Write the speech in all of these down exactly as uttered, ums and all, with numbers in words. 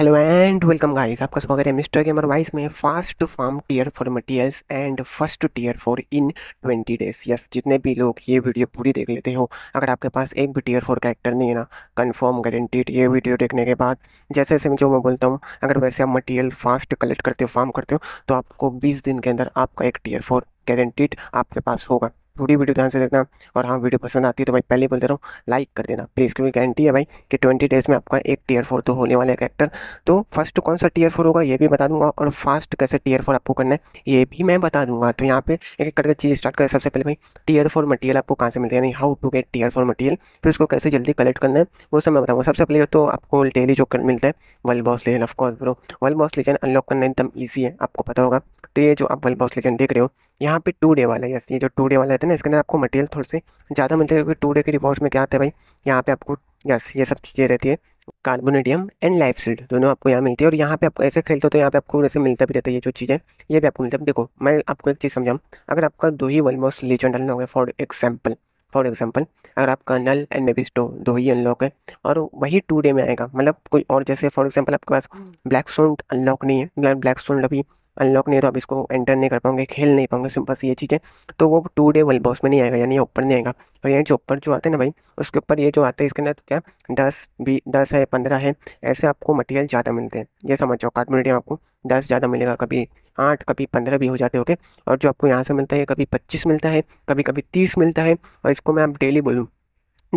Hello and welcome guys, आपका स्वागत है मिस्टर गेमर वाइस में। Fast to farm tier four materials and first to tier four in twenty days. Yes, जितने भी लोग ये वीडियो पूरी देख लेते हो, अगर आपके पास एक भी टीयर फोर कैरेक्टर नहीं है ना, कंफर्म गारंटीड ये वीडियो देखने के बाद, जैसे जैसे जो मैं बोलता हूँ अगर वैसे आप मटीरियल फास्ट कलेक्ट करते हो, फार्म करते हो, तो आपको बीस दिन के अंदर आपका एक टीयर फोर गारंटीड आपके पास होगा। पूरी वीडियो ध्यान से देखना, और हाँ, वीडियो पसंद आती है तो भाई पहले बोल दे रहा हूँ लाइक कर देना प्लीज़, क्योंकि गारंटी है भाई कि ट्वेंटी डेज में आपका एक टीयर फोर तो होने वाला है कैरेक्टर। तो फर्स्ट कौन सा टीयर फोर होगा ये भी बता दूंगा, और फास्ट कैसे टीयर फोर आपको करना है ये भी मैं बता दूंगा। तो यहाँ पे एक एक करके चीज़ स्टार्ट करें। सबसे पहले भाई टीयर फोर मटीरियल आपको कहाँ से मिलता है, यानी how to get tier four material, फिर उसको कैसे जल्दी कलेक्ट करना है वो सब मैं बताऊँगा। सबसे पहले तो आपको डेली जो मिलता है world boss legend, of course bro world boss legend unlock करना एकदम ईजी है, आपको पता होगा। तो ये जो आप वर्ल्ड बॉस लेजेंड देख रहे हो यहाँ पे टू डे वाला है, ये जो टू डे वाला है ना, इसके अंदर आपको मटेरियल थोड़े से ज़्यादा मिलते हैं, क्योंकि टू डे के रिवॉर्ड्स में क्या आता है भाई, यहाँ पे आपको यस ये सब चीज़ें रहती है, कार्बोनेडियम एंड लाइफ सील्ड दोनों आपको यहाँ मिलती है। और यहाँ पे आपको ऐसे खेलते हो तो यहाँ पे आपको वैसे मिलता भी रहता है, ये जो चीज़ें ये भी आपको मिलता है। देखो मैं आपको एक चीज़ समझाऊँ, अगर आपका दो ही वर्ल्ड बॉस लेजेंड अनलॉक हो गया, फॉर एग्जाम्पल फॉर एग्जाम्पल अगर आपका नल एंड मेबिस्टो दो ही अनलॉक है और वही टू डे में आएगा, मतलब कोई और, जैसे फॉर एग्जाम्पल आपके पास ब्लैक स्टोन अनलॉक नहीं है, ब्लैक स्टोन अभी अनलॉक नहीं है तो आप इसको एंटर नहीं कर पाओगे, खेल नहीं पाओगे, सिंपल सी ये चीज़ें। तो वो टू डे वर्ल्ड बॉस में नहीं आएगा, यानी ऊपर नहीं आएगा। और ये जो ऊपर जो आते हैं ना भाई, उसके ऊपर ये जो आते हैं इसके अंदर क्या दस भी दस है, पंद्रह है, ऐसे आपको मटेरियल ज़्यादा मिलते हैं, ये समझ जाओ। कार्बोनेडियम आपको दस ज़्यादा मिलेगा, कभी आठ कभी पंद्रह भी हो जाते होके। और जो आपको यहाँ से मिलता है कभी पच्चीस मिलता है, कभी कभी तीस मिलता है। और इसको मैं आप डेली बोलूँ,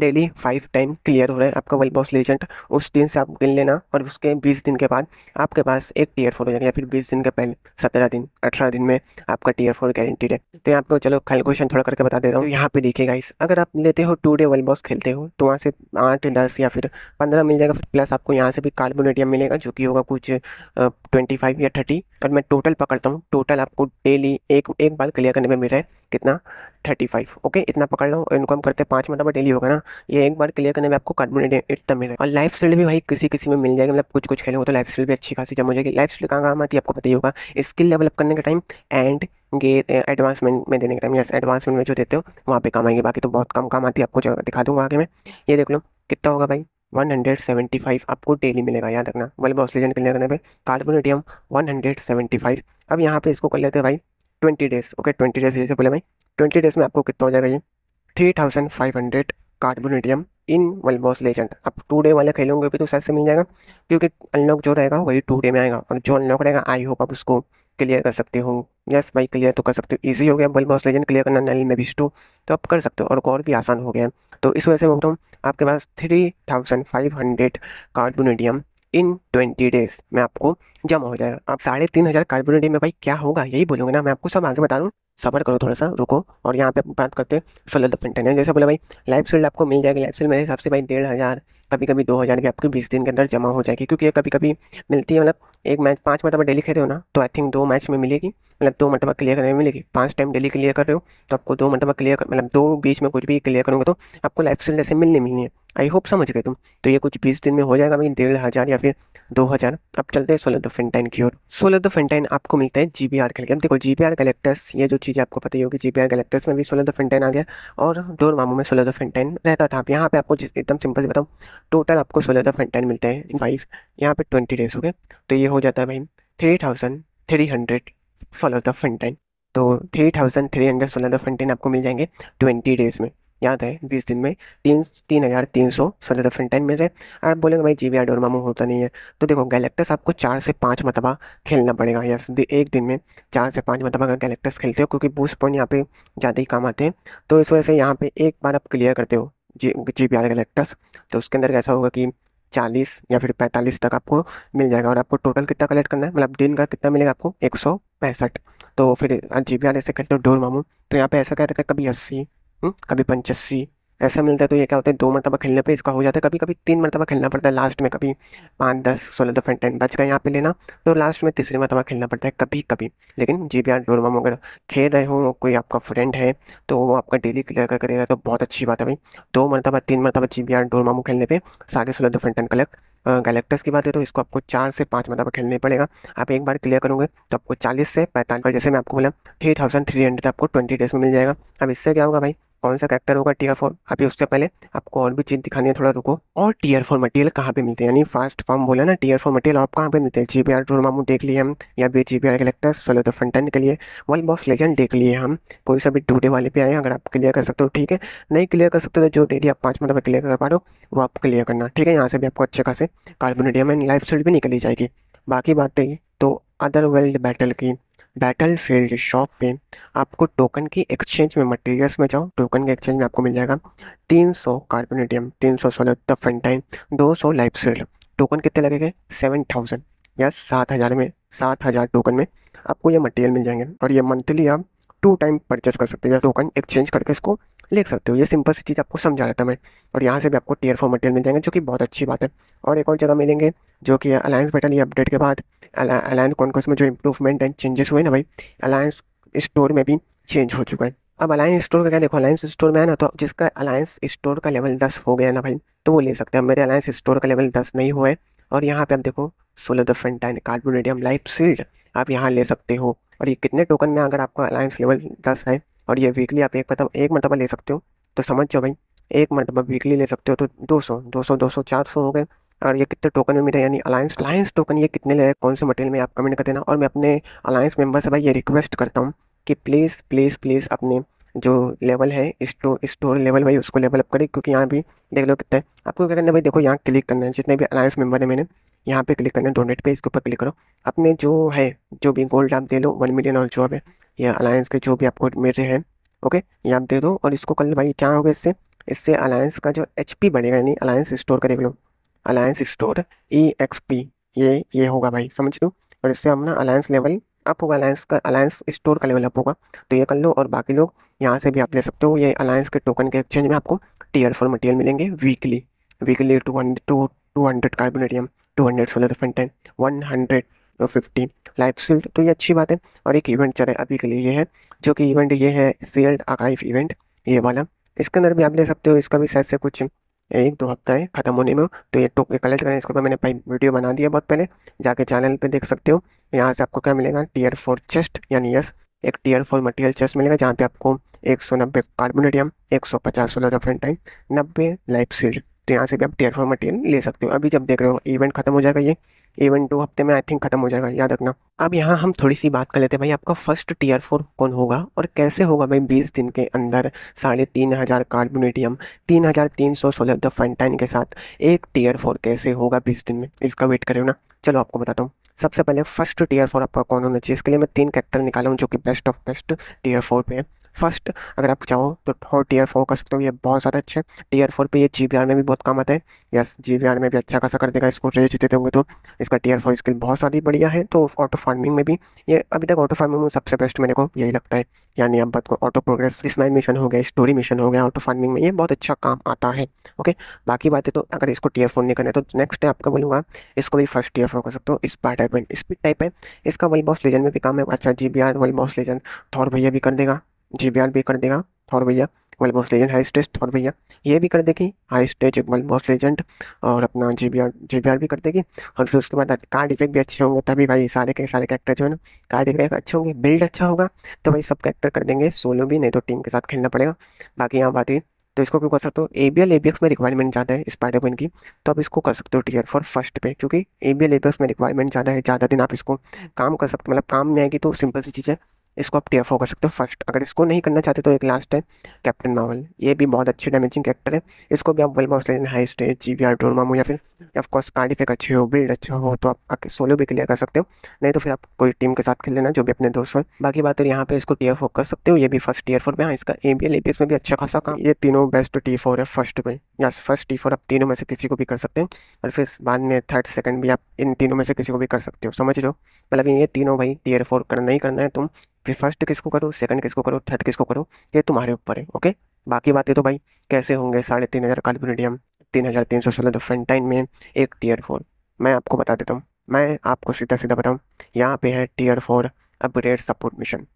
डेली फाइव टाइम क्लियर हो रहा है आपका वर्ल्ड बॉस लेजेंड, उस दिन से आप गिन लेना। और उसके बीस दिन के बाद आपके पास एक टीयर फोर हो जाएगा, या फिर बीस दिन के पहले सत्रह दिन अठारह दिन में आपका टीयर फोर गारंटीड है। तो यहाँ आपको चलो कैलकुलेशन थोड़ा करके बता देता हूँ। यहाँ पे देखिए गाइस, अगर आप लेते हो टू डे वर्ल्ड बॉस खेलते हो तो वहाँ से आठ दस या फिर पंद्रह मिल जाएगा, फिर प्लस आपको यहाँ से भी कार्बोनेडियम मिलेगा जो कि होगा कुछ ट्वेंटी फाइव या थर्टी। और मैं टोटल पकड़ता हूँ, टोटल आपको डेली एक एक बार क्लियर करने में मिल रहा है कितना थर्टी फाइव, ओके इतना पकड़ लो। इनको हम करते हैं पाँच मरतबा डेली होगा ना, ये एक बार क्लियर करने में आपको कार्बोनेडियम इतना मिल रहा है। और लाइफ स्टील भी भाई किसी किसी में मिल जाएगा, मतलब कुछ कुछ खेलोगे तो लाइफ स्टील भी अच्छी खासी जम हो जाएगी। लाइफ स्टील कहाँ काम आती है आपको पता ही होगा, स्किल डेवलप करने का टाइम एंड गे एडवांसमेंट में देने का टाइम, यस एडवांसमेंट में जो देते हो वहाँ पर काम आएगी, बाकी तो बहुत कम काम आती है। आपको जगह दिखा दूँगा आगे मैं, ये देख लो कितना होगा भाई वन हंड्रेड सेवेंटी फाइव आपको डेली मिलेगा, याद रखना वर्ल्ड बॉस लेजेंड क्लियर करने पर carbonadium one hundred seventy five. अब यहाँ पे इसको कर लेते हैं भाई twenty days, okay twenty days जैसे बोले भाई, ट्वेंटी डेज में आपको कितना हो जाएगा ये three thousand five hundred carbonadium in world boss legend. आप टू डे वाले खेलोगे भी तो शायद से मिल जाएगा, क्योंकि अनलॉक जो रहेगा वही टू डे में आएगा, और जो अनलॉक रहेगा आई होप आप उसको क्लियर कर सकते हो। यस भाई क्लियर तो कर सकते हो, ईजी हो गया वर्ल्ड बॉस लेजेंड क्लियर करना, नल में भी स्टो तो आप कर सकते हो, और और भी आसान हो गया है। तो इस वजह से बोलता हूँ आपके पास three thousand five hundred carbonadium in twenty days में आपको जमा हो जाएगा। आप साढ़े तीन हज़ार कार्बोनेडियम में भाई क्या होगा यही बोलूँगा ना, मैं आपको सब आगे बता रहा हूँ, सबर करो थोड़ा सा रुको। और यहाँ पे बात करते हैं सोलर द पेंटेन, जैसे बोला भाई लाइफ सील्ड आपको मिल जाएगी, लाइफ सील्ड मेरे हिसाब से भाई डेढ़ हज़ार कभी कभी दो हज़ार भी आपके बीस दिन के अंदर जमा हो जाएगी, क्योंकि ये कभी कभी मिलती है, मतलब एक मैच पाँच मरतबा डेली खेल रहे हो ना तो आई थिंक दो मैच में मिलेगी, मतलब दो मरतबा क्लियर करने में मिलेगी। पाँच टाइम डेली क्लियर कर रहे हो तो आपको दो मरतबा क्लियर, मतलब दो बीच में कुछ भी क्लियर करूँगा तो आपको लाइफ सील्ड ऐसे मिलने मिलनी है, आई होप समझ गए तुम। तो ये कुछ बीस दिन में हो जाएगा भाई डेढ़ हज़ार या फिर दो हज़ार। अब चलते हैं सोलर द फेंटाइन की ओर। सोलर द फेंटाइन आपको मिलता है जी बी आर कलेक्टर, देखो जी बी आर कलेक्टर्स ये जो चीज़ आपको पता ही होगी, जी बी आर कलेक्टर्स में भी सोलर द फेंटाइन आ गया, और डोर मामू में सोलर द फेंटाइन रहता था। आप यहाँ पे आपको जिस एकदम सिंपल से बताऊँ, टोटल आपको सोलर द फेंटाइन मिलते हैं फाइव, यहाँ पे ट्वेंटी डेज हो गए, तो ये हो जाता है भाई three thousand three hundred solar the fountain. तो three thousand three hundred solar the fountain आपको मिल जाएंगे ट्वेंटी डेज में, याद है बीस दिन में तीन तीन हज़ार तीन सौ सोलह फेंटाइन मिल रहे हैं। आप बोलेंगे भाई जी बी आर डोरमामू होता नहीं है, तो देखो गैलेक्टस आपको चार से पाँच मरतबा खेलना पड़ेगा, यस एक दिन में चार से पाँच मरतबा अगर गैलेक्टस खेलते हो, क्योंकि बूस्ट पॉइंट यहाँ पे ज़्यादा ही काम आते हैं, तो इस वजह से यहाँ पे एक बार आप क्लियर करते हो G G B R Galactus तो उसके अंदर ऐसा होगा कि चालीस या फिर पैंतालीस तक आपको मिल जाएगा। और आपको टोटल कितना कलेक्ट करना है, मतलब दिन का कितना मिलेगा आपको एक सौ पैंसठ। तो फिर जी बी आर ऐसे खेलते हो डोरमामू, तो यहाँ पर ऐसा कह रहे थे कभी अस्सी कभी पचासी ऐसा मिलता है, तो ये क्या होता है दो मरतबा खेलने पे इसका हो जाता है, कभी कभी तीन मरतबा खेलना पड़ता है लास्ट में, कभी पाँच दस सोलह दफा टेन बच गए यहाँ पे लेना, तो लास्ट में तीसरे मरतबा खेलना पड़ता है कभी कभी। लेकिन जी बी आर डोरमामू अगर खेल रहे हो, कोई आपका फ्रेंड है तो वो आपका डेली क्लियर करके दे रहा है तो बहुत अच्छी बात है भाई। दो मरतबा तीन मरतबा जी बी आर डोरमामू खेलने पर साढ़े सोलह दफा टेन कलेक्ट गैलेक्टस की बात है, तो इसको आपको चार से पाँच मरतबा खेलना पड़ेगा। आप एक बार क्लियर करोगे तो आपको चालीस से पैंतालीस, जैसे मैं आपको बोला थ्री थाउजेंड थ्री हंड्रेड आपको ट्वेंटी डेज में मिल जाएगा। अब इससे क्या होगा भाई कौन सा करेक्टर होगा टीयर फॉर्म। अभी उससे पहले आपको और भी चीज़ दिखानी है, थोड़ा रुको। और टीयर फॉर्म मटेरियल कहाँ पे मिलते हैं, यानी फर्स्ट फॉर्म बोला ना, टीयर फॉर्म मटेरियल आप कहाँ पे मिलते हैं। जी बी आर टूरमामू देख लिए हम, या B G B R collector solo the fountain के लिए, वर्ल्ड बॉस लेजेंड देख लिए हम। कोई सा भी टूडे वाले पे आए, अगर आप क्लियर कर सकते हो ठीक है, नहीं क्लियर कर सकते तो जो डेली आप पाँच मतलब क्लियर कर पा रहे हो वो आप क्लियर करना ठीक है। यहाँ से भी आपको अच्छे खासे कार्बोनेडियम एंड लाइफ सील्ड भी निकली जाएगी। बाकी बात रही तो अदर वर्ल्ड बैटल की, बैटल फील्ड शॉप पे आपको टोकन की एक्सचेंज में, मटेरियल्स में जाओ, टोकन के एक्सचेंज में आपको मिल जाएगा तीन सौ कार्बोनेडियम, तीन सौ सोलर द फंटाइन, दो सौ लाइफ सील्ड। टोकन कितने लगेंगे, सात हज़ार या सात हज़ार में, सात हज़ार टोकन में आपको ये मटेरियल मिल जाएंगे। और ये मंथली आप टू टाइम परचेस कर सकते हो, या टोकन एक्सचेंज करके इसको ले सकते हो। ये सिंपल सी चीज़ आपको समझा रहा था मैं। और यहाँ से भी आपको टीयर फोर मटेरियल मिल जाएंगे जो कि बहुत अच्छी बात है। और एक और जगह मिलेंगे जो कि अलायंस बैटल, ये अपडेट के बाद अलायंस कॉन्क्वेस्ट में जो इंप्रूवमेंट एंड चेंजेस हुए ना भाई, अलायंस स्टोर में भी चेंज हो चुका है। अब अलायंस स्टोर का क्या देखो, अलायंस स्टोर में है ना, तो जिसका अलायंस स्टोर का लेवल दस हो गया ना भाई तो वो ले सकते हैं। मेरे अलायंस स्टोर का लेवल दस नहीं हुआ है। और यहाँ पर आप देखो solar the fountain, carbonadium, life sealed आप यहाँ ले सकते हो। और ये कितने टोकन में, अगर आपका अलायंस लेवल दस है और ये वीकली आप एक मतलब एक मरतबा ले सकते हो, तो समझ जाओ भाई एक मरतबा वीकली ले सकते हो तो दो सौ, दो सौ, दो सौ, चार सौ हो गए। और ये कितने टोकन में मिला, यानी अलायंस अलायंस टोकन ये कितने ले, कौन से मटेरियल में, आप कमेंट कर देना। और मैं अपने अलायंस मेंबर से भाई ये रिक्वेस्ट करता हूँ कि प्लीज़ प्लीज़ प्लीज़ अपने जो लेवल है स्टोर स्टोर लेवल भाई उसको लेवल अप करें, क्योंकि यहाँ भी देख लो कितना है। आपको क्या करना है भाई, देखो यहाँ क्लिक करना है, जितने भी अलायंस मेंबर है मैंने यहाँ पे क्लिक करना है, डोनेट पे इसके ऊपर क्लिक करो। अपने जो है जो भी गोल्ड आप दे लो, वन मिलियन और जो है या अलायंस के जो भी आपको मिल रहे हैं ओके, ये आप दे दो। और इसको कल भाई क्या होगा, इससे इससे अलायंस का जो एचपी बढ़ेगा, यानी अलायंस स्टोर का देख लो, alliance store E X P ये ये होगा भाई समझ लो। और इससे हम ना अलायंस लेवल अप होगा, अलायंस का अलायंस स्टोर का लेवल अप होगा। तो ये कर लो। और बाकी लोग यहाँ से भी आप ले सकते हो। ये अलायंस के टोकन के एक्सचेंज में आपको टीयर फोर मटेरियल मिलेंगे weekly, weekly two hundred two two hundred carbonadium, two hundred solar fountain, one hundred fifty life sealed. तो ये अच्छी बात है। और एक इवेंट चल रहा है अभी के लिए, ये है जो कि इवेंट ये है सील्ड आर्काइव इवेंट, ये वाला, इसके अंदर भी आप ले सकते हो। इसका भी शायद से कुछ एक दो हफ्ता है ख़त्म होने में, तो ये टोकन कलेक्ट करना है। इसके ऊपर मैंने भाई वीडियो बना दिया बहुत पहले, जाके चैनल पे देख सकते हो। यहाँ से आपको क्या मिलेगा, टीयर फोर चेस्ट, यानी यस एक टीयर फोर मटेरियल चेस्ट मिलेगा जहाँ पे आपको एक सौ नब्बे कार्बोनेडियम, एक सौ पचास सोलर फंटाइन, नब्बे लाइफ सील्ड। तो यहाँ से भी आप टीयर फोर मटेरियल ले सकते हो। अभी जब देख रहे हो इवेंट खत्म हो जाएगा, ये इवेंट दो हफ्ते में आई थिंक खत्म हो जाएगा, याद रखना। अब यहाँ हम थोड़ी सी बात कर लेते हैं भाई, आपका फर्स्ट टीयर फोर कौन होगा और कैसे होगा भाई। बीस दिन के अंदर साढ़े तीन हज़ार कार्बोनेडियम, तीन हज़ार तीन सौ सोलर द फंटाइन के साथ एक टीयर फोर कैसे होगा बीस दिन में, इसका वेट करें ना। चलो आपको बताता हूँ। सबसे पहले फर्स्ट टीयर फोर आपका कौन होना चाहिए, इसके लिए मैं तीन कैरेक्टर निकाला हूँ जो कि best of best tier four पे है। फर्स्ट अगर आप चाहो तो और टीयर फोर कर सकते हो, ये बहुत ज़्यादा अच्छा है। टीयर फोर पे ये जी बी आर में भी बहुत काम आता है, यस जी बी आर में भी अच्छा खासा कर देगा। इसको रेज देते होंगे तो इसका टीयर फोर स्किल बहुत सारी बढ़िया है। तो ऑटो फार्मिंग में भी ये अभी तक ऑटो फार्मिंग में सबसे बेस्ट मेरे को यही लगता है। यानी आप बात को ऑटो प्रोग्रेस स्माइल मिशन हो गया, स्टोरी मिशन हो गया, ऑटो फार्मिंग में ये बहुत अच्छा काम आता है ओके। बाकी बात है तो अगर इसको टीयर फोर नहीं करना है तो नेक्स्ट है आपका बोलूँगा इसको भी फर्स्ट टीयर फोर कर सकते हो। स्पार्टा पेन स्पीड टाइप है, इसका वर्ल्ड बॉस लेजेंड में भी काम है अच्छा। G B R world boss legend Thor भैया भी कर देगा, जी बी आर भी कर देगा थॉर भैया, world boss legend high stage Thor भैया ये भी कर देगी, high stage world boss legend और अपना G B R G B R भी कर देगी। और फिर उसके बाद कार्ड इफेक्ट भी अच्छे होंगे, तभी भाई सारे के सारे कैरेक्टर जो है ना कार्ड इफेक्ट अच्छे होंगे, बिल्ड अच्छा होगा तो भाई सब कैरेक्टर कर देंगे, सोलो भी नहीं तो टीम के साथ खेलना पड़ेगा। बाकी यहाँ बात है तो इसको क्यों कर सकते हो, A B L A B X में रिक्वायरमेंट ज़्यादा है स्पाइडरमैन की, तो आप इसको कर सकते हो टीयर फोर फर्स्ट पे, क्योंकि A B L A B X में रिक्वायरमेंट ज़्यादा है, ज़्यादा दिन आप इसको काम कर सकते, मतलब काम में आएगी। तो सिंपल सी चीज़ है, इसको आप टीयर फोर कर सकते हो फर्स्ट। अगर इसको नहीं करना चाहते तो एक लास्ट है कैप्टन मार्वल, ये भी बहुत अच्छी डैमेजिंग कैरेक्टर है, इसको भी आप world boss legend high stage G B R Dormammu या फिर ऑफकोर्स कार्ड इफेक्ट अच्छे हो, बिल्ड अच्छा हो तो आप सोलो भी क्लियर कर सकते हो, नहीं तो फिर आप कोई टीम के साथ खेल लेना जो भी अपने दोस्त हो। बाकी बात है यहाँ पे इसको टीयर फोर कर सकते हो, ये भी फर्स्ट टीयर फोर पे। हाँ इसका A B L A B X में भी अच्छा खासा काम, ये तीनों बेस्ट टी फोर है फर्स्ट पे। या फर्स्ट टी फोर आप तीनों में से किसी को भी कर सकते हो, और फिर बाद में थर्ड सेकंड भी आप इन तीनों में से किसी को भी कर सकते हो, समझ लो। मतलब ये तीनों भाई टीयर फोर करना ही करना है, तुम फिर फर्स्ट किसको करो, सेकंड किसको करो, थर्ड किसको करो, ये तुम्हारे ऊपर है ओके। बाकी बातें तो भाई कैसे होंगे साढ़े तीन हज़ार कार्बोनेडियम, तीन हज़ार तीन सौ सोलह द फंटाइन में एक टीयर फोर, मैं आपको बता देता हूँ, मैं आपको सीधा सीधा बताऊँ। यहाँ पे है tier four upgrade support mission,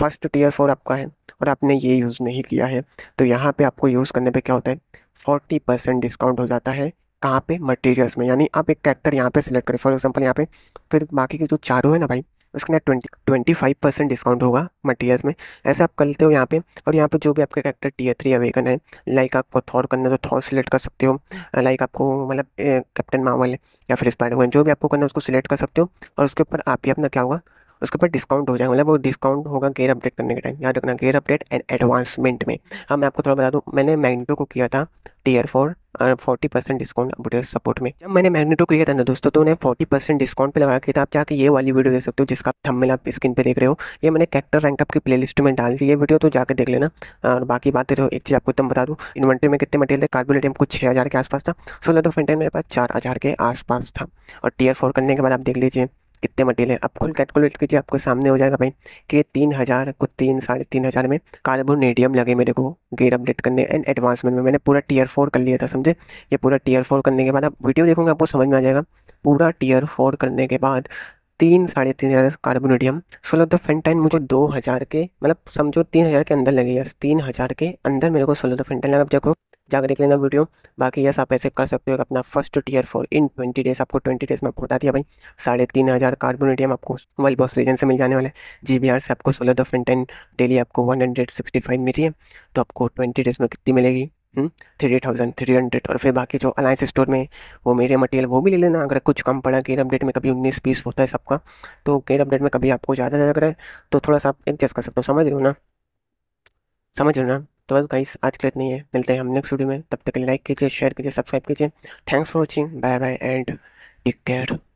first tier four आपका है और आपने ये यूज़ नहीं किया है तो यहाँ पर आपको यूज़ करने पर क्या होता है, फोर्टी परसेंट डिस्काउंट हो जाता है। कहाँ पे, मटेरियल्स में, यानी आप एक कैरेक्टर यहाँ पे सिलेक्ट करें फॉर एग्जांपल यहाँ पे, फिर बाकी के जो चारों है ना भाई उसके अंदर twenty twenty five percent discount होगा मटीरियल्स में। ऐसे आप करते हो यहाँ पे। और यहाँ पे जो भी आपका कैरेक्टर टीयर थ्री अवेकन है, लाइक आपको थॉर करना है तो थॉर सिलेक्ट कर सकते हो, लाइक आपको मतलब कैप्टन मार्वल या फिर स्पाइडरमैन जो भी आपको करना है उसको सिलेक्ट कर सकते हो। और उसके ऊपर आप ही अपना क्या होगा उसके ऊपर डिस्काउंट हो जाएगा, मतलब वो डिस्काउंट होगा गेयर अपडेट करने के टाइम। याद रखना गेयर अपडेट एंड एडवांसमेंट में। हाँ मैं आपको थोड़ा बता दूँ, मैंने मैग्नेटो को किया था tier four forty percent discount update support में। जब मैंने मैग्नेटो किया था ना दोस्तों तो उन्हें फोर्टी परसेंट डिस्काउंट पे लगा रखा था। आप जाके ये वाली वीडियो देख सकते हो जिसका थंबनेल आप स्क्रीन पे देख रहे हो, ये मैंने कैरेक्टर रैंकअप की प्लेलिस्ट में डाल दी ये वीडियो, तो जाके देख लेना। और बाकी बातें तो एक चीज़ आपको एकदम बता दूँ, इन्वेंट्री में कितने मटेरियल थे, कार्बोलेटियम कुछ छः हज़ार के आसपास था, सोलर तो फेंटेन मेरे पास चार हज़ार के आसपास था। और टीयर फोर करने के बाद आप देख लीजिए कितने मटेरियल है, आप खुद कैलकुलेट कीजिए, आपको सामने हो जाएगा भाई कि तीन हज़ार को तीन साढ़े तीन हज़ार में कार्बोनेडियम लगे मेरे को गेयर अपडेट करने एंड एडवांसमेंट में। मैंने पूरा टीयर फोर कर लिया था समझे। ये पूरा टीयर फोर करने के बाद आप वीडियो देखोगे आपको समझ में आ जाएगा। पूरा टीयर फोर करने के बाद तीन साढ़े तीन हज़ार कार्बोनेडियम, सोलर द फेंटाइन मुझे दो हज़ार के मतलब समझो तीन हज़ार के अंदर लगे, यस तीन हज़ार के अंदर मेरे को सोलर द फेंटाइन लगा। देखो जाकर देख लेना वीडियो। बाकी यस आप ऐसे कर सकते हो अपना first tier four in twenty days. आपको ट्वेंटी डेज में आपको बता दिया भाई साढ़े तीन हज़ार कार्बोनेडियम आपको वर्ल्ड बॉस रीजन से मिल जाने वाला है। जी बी आर से आपको सोलर द फेंटाइन डेली आपको वन हंड्रेड सिक्सटी फाइव मिली है, तो आपको ट्वेंटी डेज में कितनी मिलेगी थ्री थाउजेंड थ्री हंड्रेड। और फिर बाकी जो अलायंस स्टोर में वो मेरे मटेरियल वो भी ले लेना, अगर कुछ कम पड़ा। गेयर अपडेट में कभी उन्नीस बीस होता है सबका, तो गेयर अपडेट में कभी आपको ज़्यादा लग रहा है तो थोड़ा सा आप एडजस्ट कर सकते हो, समझ रहे हो ना, समझ रहे हो ना। तो बस गाइस आज के लिए इतना ही है, मिलते हैं हम नेक्स्ट वीडियो में। तब तक के लिए लाइक कीजिए, शेयर कीजिए, सब्सक्राइब कीजिए। Thanks for watching, bye bye and take care.